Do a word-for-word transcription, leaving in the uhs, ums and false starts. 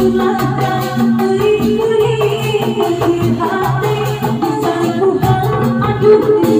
Aduh